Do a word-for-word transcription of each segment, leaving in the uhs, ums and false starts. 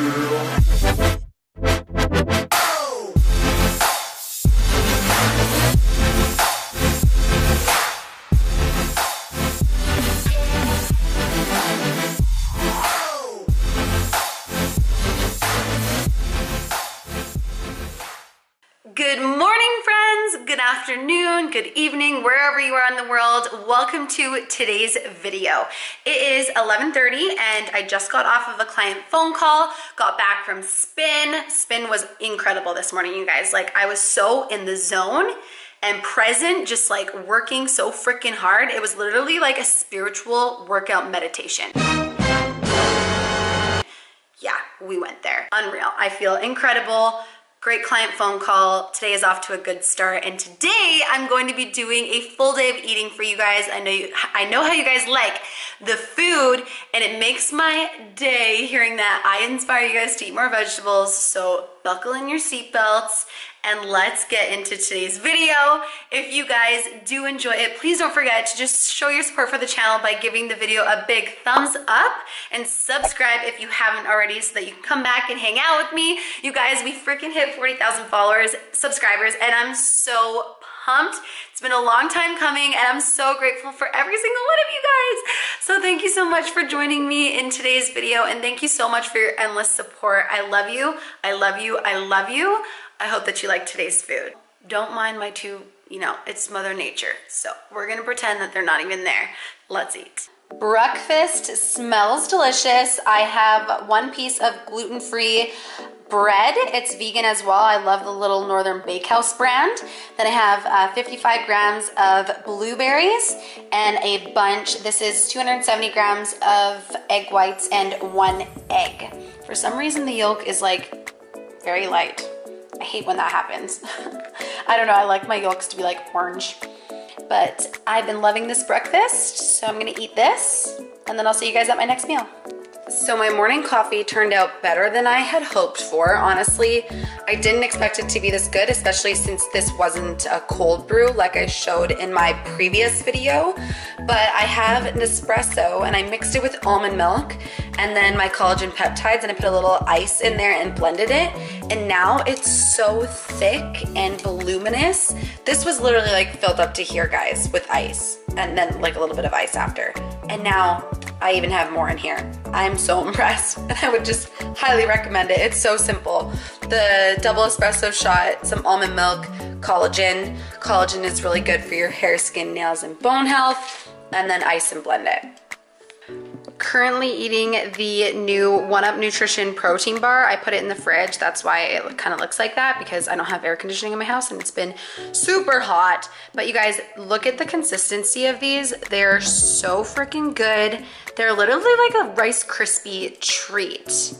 Good morning, friends. Good afternoon, good evening, wherever you are in the world. Welcome to today's video. It is eleven thirty and I just got off of a client phone call, got back from spin. Spin was incredible this morning, you guys. Like, I was so in the zone and present, just like working so freaking hard. It was literally like a spiritual workout meditation. Yeah, we went there. Unreal. I feel incredible. Great client phone call. Today is off to a good start, and today I'm going to be doing a full day of eating for you guys. I know you, I know how you guys like the food, and it makes my day hearing that I inspire you guys to eat more vegetables. So buckle in your seatbelts and let's get into today's video. If you guys do enjoy it, please don't forget to just show your support for the channel by giving the video a big thumbs up and subscribe if you haven't already, so that you can come back and hang out with me. You guys, we freaking hit forty thousand followers, subscribers, and I'm so pumped. It's been a long time coming, and I'm so grateful for every single one of you guys. So thank you so much for joining me in today's video, and thank you so much for your endless support. I love you, I love you, I love you. I hope that you like today's food. Don't mind my two, you know, it's Mother Nature. So we're gonna pretend that they're not even there. Let's eat. Breakfast smells delicious. I have one piece of gluten-free bread. It's vegan as well. I love the little Northern Bakehouse brand. Then I have uh, fifty-five grams of blueberries and a bunch. This is two hundred seventy grams of egg whites and one egg. For some reason, the yolk is like very light. I hate when that happens. I don't know, I like my yolks to be like orange. But I've been loving this breakfast, so I'm gonna eat this, and then I'll see you guys at my next meal. So my morning coffee turned out better than I had hoped for, honestly. I didn't expect it to be this good, especially since this wasn't a cold brew like I showed in my previous video. But I have Nespresso and I mixed it with almond milk and then my collagen peptides, and I put a little ice in there and blended it. And now it's so thick and voluminous. This was literally like filled up to here, guys, with ice, and then like a little bit of ice after. And now I even have more in here. I'm so impressed, and I would just highly recommend it. It's so simple. The double espresso shot, some almond milk, collagen. Collagen is really good for your hair, skin, nails, and bone health, and then ice and blend it. Currently eating the new one up Nutrition protein bar. I put it in the fridge. That's why it kind of looks like that, because I don't have air conditioning in my house and it's been super hot. But you guys, look at the consistency of these. They're so freaking good. They're literally like a Rice Krispie treat.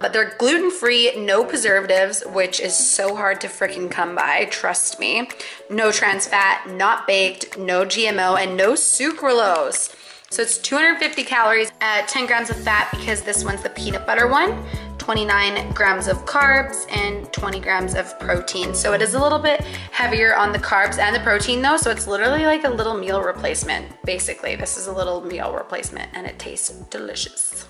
But they're gluten-free, no preservatives, which is so hard to freaking come by, trust me. No trans fat, not baked, no G M O, and no sucralose. So it's two hundred fifty calories at ten grams of fat, because this one's the peanut butter one, twenty-nine grams of carbs and twenty grams of protein. So it is a little bit heavier on the carbs and the protein though, so it's literally like a little meal replacement. Basically, this is a little meal replacement, and it tastes delicious.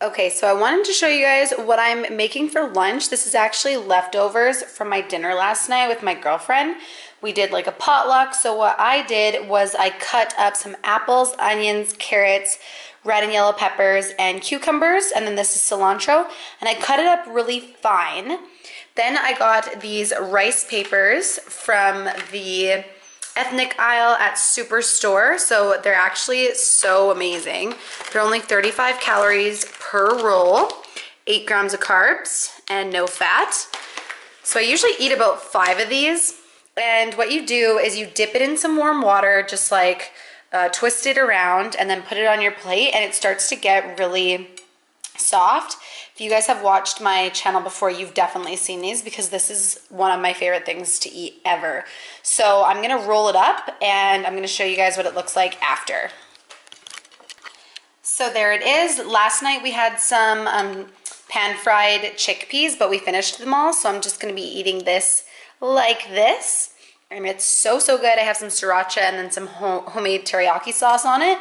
Okay, so I wanted to show you guys what I'm making for lunch. This is actually leftovers from my dinner last night with my girlfriend. We did like a potluck, so what I did was I cut up some apples, onions, carrots, red and yellow peppers, and cucumbers, and then this is cilantro, and I cut it up really fine. Then I got these rice papers from the ethnic aisle at Superstore, so they're actually so amazing. They're only thirty-five calories per roll, eight grams of carbs, and no fat. So I usually eat about five of these, and what you do is you dip it in some warm water, just like uh, twist it around, and then put it on your plate, and it starts to get really soft. If you guys have watched my channel before, you've definitely seen these, because this is one of my favorite things to eat ever. So I'm gonna roll it up and I'm gonna show you guys what it looks like after. So there it is. Last night we had some um, pan-fried chickpeas, but we finished them all, so I'm just gonna be eating this like this, and it's so so good. I have some sriracha and then some ho homemade teriyaki sauce on it.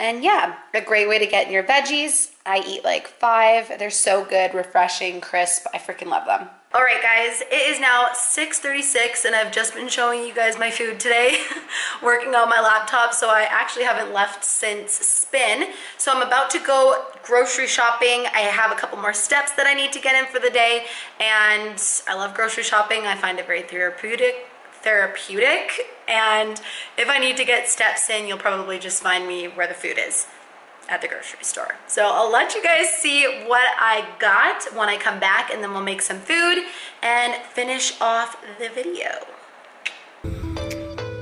And yeah, a great way to get your veggies. I eat like five. They're so good, refreshing, crisp. I freaking love them. All right, guys, it is now six thirty-six and I've just been showing you guys my food today, working on my laptop, so I actually haven't left since spin. So I'm about to go grocery shopping. I have a couple more steps that I need to get in for the day, and I love grocery shopping. I find it very therapeutic. therapeutic and if I need to get steps in, you'll probably just find me where the food is at the grocery store. So I'll let you guys see what I got when I come back, and then we'll make some food and finish off the video.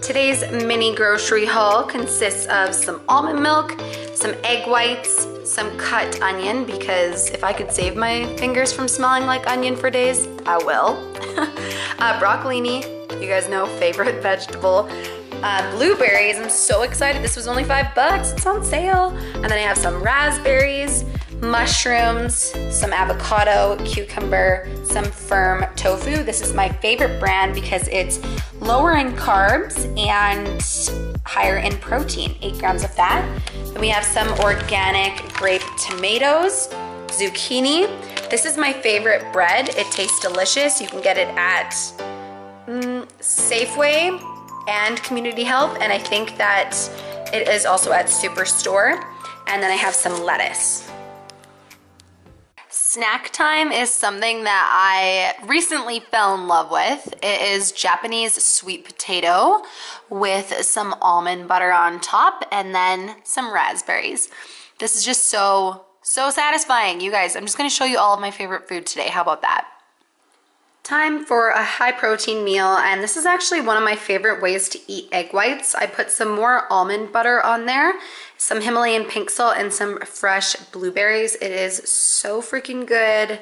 Today's mini grocery haul consists of some almond milk, some egg whites, some cut onion, because if I could save my fingers from smelling like onion for days, I will. uh, broccolini, you guys know, favorite vegetable. Uh, blueberries, I'm so excited. This was only five bucks, it's on sale. And then I have some raspberries, mushrooms, some avocado, cucumber, some firm tofu. This is my favorite brand because it's lower in carbs and higher in protein, eight grams of fat. Then we have some organic grape tomatoes, zucchini. This is my favorite bread. It tastes delicious. You can get it at Safeway and Community Health, and I think that it is also at Superstore. And then I have some lettuce. Snack time is something that I recently fell in love with. It is Japanese sweet potato with some almond butter on top and then some raspberries. This is just so, so satisfying. You guys, I'm just gonna show you all of my favorite food today. How about that? Time for a high protein meal, and this is actually one of my favorite ways to eat egg whites. I put some more almond butter on there, some Himalayan pink salt, and some fresh blueberries. It is so freaking good.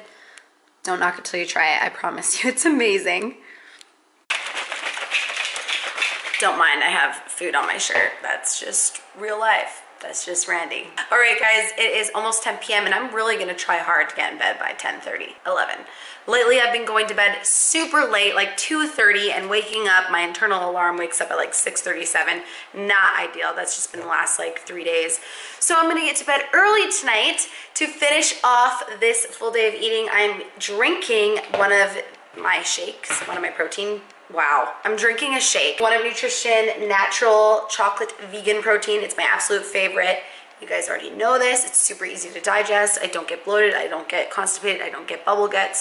Don't knock it till you try it, I promise you, it's amazing. Don't mind, I have food on my shirt. That's just real life. That's just Randy. All right, guys, it is almost ten p m and I'm really gonna try hard to get in bed by ten thirty, eleven. Lately, I've been going to bed super late, like two thirty, and waking up, my internal alarm wakes up at like six thirty-seven. Not ideal. That's just been the last like three days. So I'm gonna get to bed early tonight to finish off this full day of eating. I'm drinking one of my shakes, one of my protein. Wow, I'm drinking a shake. one U P Nutrition natural chocolate vegan protein. It's my absolute favorite. You guys already know this. It's super easy to digest. I don't get bloated. I don't get constipated. I don't get bubble guts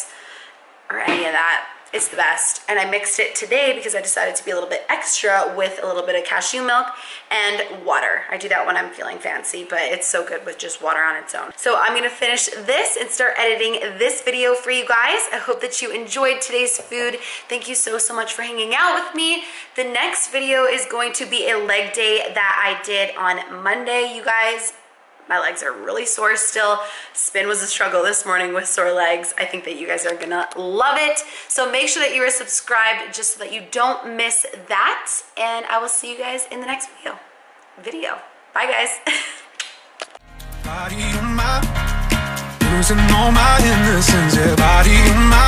or any of that. It's the best. And I mixed it today because I decided to be a little bit extra with a little bit of cashew milk and water. I do that when I'm feeling fancy, but it's so good with just water on its own. So I'm gonna finish this and start editing this video for you guys. I hope that you enjoyed today's food. Thank you so, so much for hanging out with me. The next video is going to be a leg day that I did on Monday, you guys. My legs are really sore still. Spin was a struggle this morning with sore legs. I think that you guys are gonna love it. So make sure that you are subscribed just so that you don't miss that. And I will see you guys in the next video. Video. Bye, guys. Body in my, losing all my innocence, yeah. Body in my,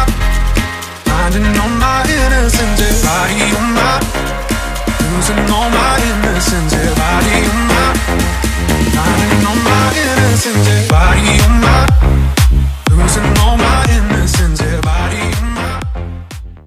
finding all my innocence, yeah. Body in my, losing all my innocence, yeah. Body in my, finding all my innocence, yeah. Body in my.